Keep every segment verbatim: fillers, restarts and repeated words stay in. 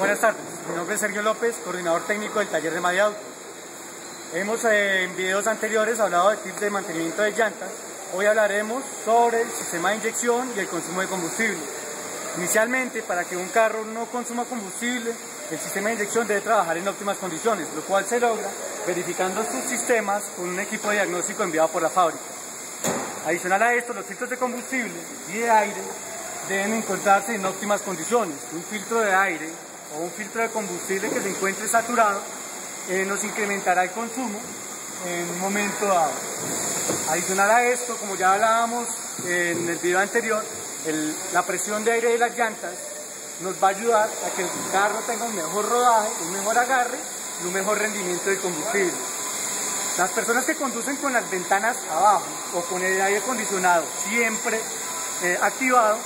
Buenas tardes, mi nombre es Sergio López, coordinador técnico del taller de MadiAuto. Hemos eh, en videos anteriores hablado de tips de mantenimiento de llantas. Hoy hablaremos sobre el sistema de inyección y el consumo de combustible. Inicialmente, para que un carro no consuma combustible, el sistema de inyección debe trabajar en óptimas condiciones, lo cual se logra verificando sus sistemas con un equipo de diagnóstico enviado por la fábrica. Adicional a esto, los filtros de combustible y de aire deben encontrarse en óptimas condiciones. Un filtro de aire o un filtro de combustible que se encuentre saturado eh, nos incrementará el consumo en un momento dado. Adicional a esto, como ya hablábamos en el video anterior, el, la presión de aire de las llantas nos va a ayudar a que el carro tenga un mejor rodaje, un mejor agarre y un mejor rendimiento del combustible. Las personas que conducen con las ventanas abajo o con el aire acondicionado siempre eh, activado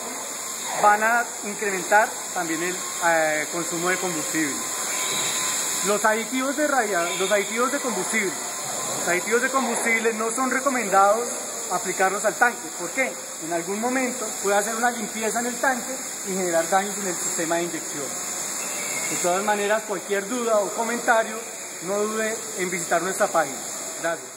van a incrementar también el eh, consumo de combustible. Los aditivos de, radiador, los aditivos de combustible. Los aditivos de combustible no son recomendados aplicarlos al tanque. ¿Por qué? En algún momento puede hacer una limpieza en el tanque y generar daños en el sistema de inyección. De todas maneras, cualquier duda o comentario, no dude en visitar nuestra página. Gracias.